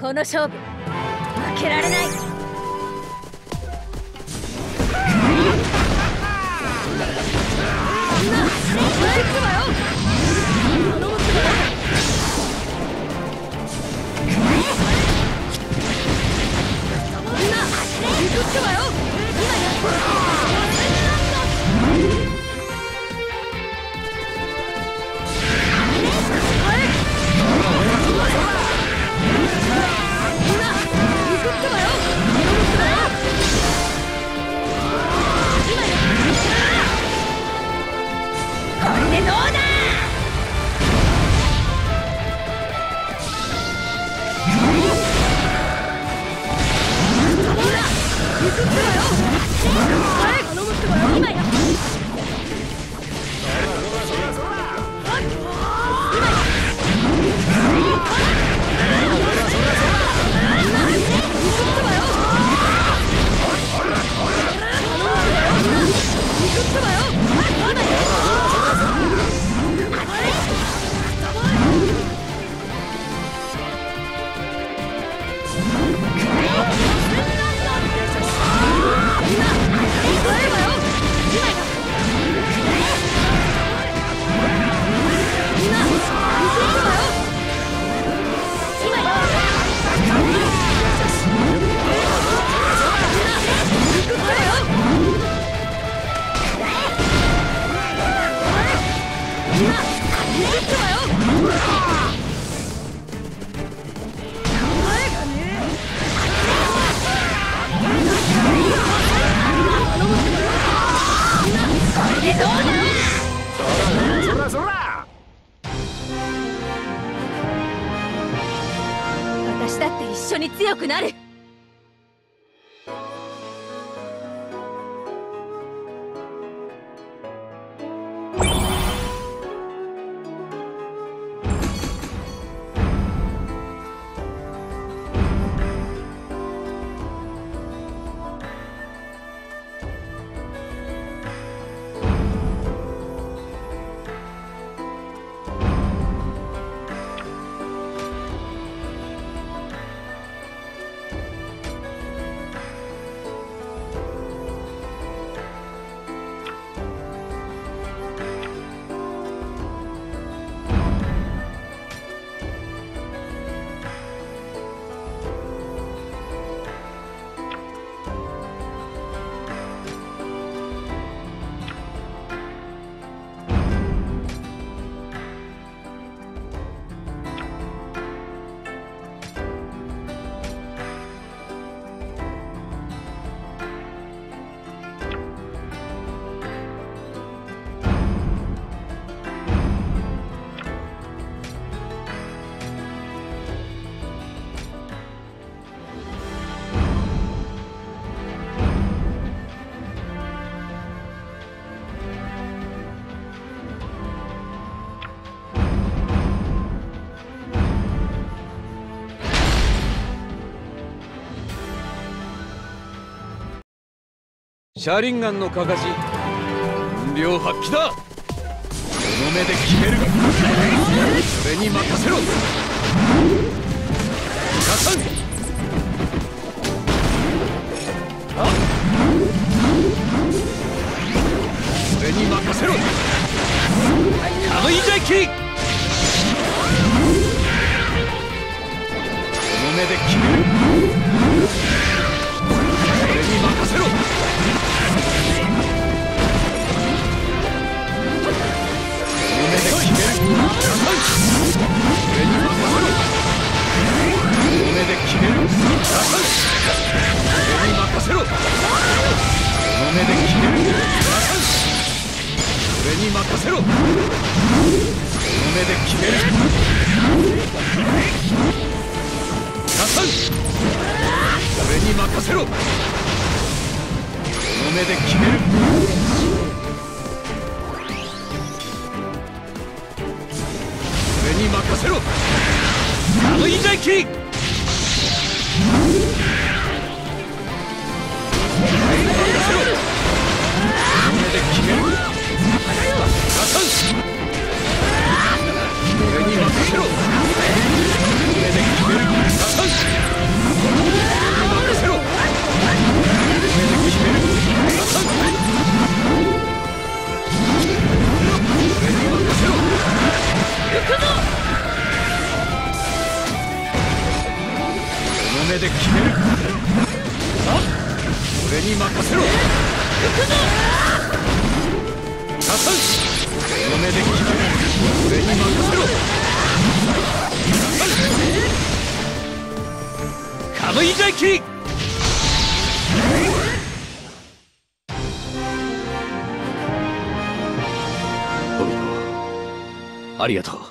この勝負、負けられない。私だって一緒に強くなる。シャーリンガンのかかし、量発揮だ。この目で決める。それに任せろ。それに任せろ。カムイジャイキ。金で決める。俺に任せろ。金で決める。俺に任せろ。金で決める。俺に任せろ。金で決める。俺に任せろ。金で決める。俺に任せろ。この目で決める。俺に任せろ。あのインライキリ。俺に任せろ。この目で決める。俺に任せろ。この目で決める。俺に任せろ。カムイジャイキリ。ありがとう。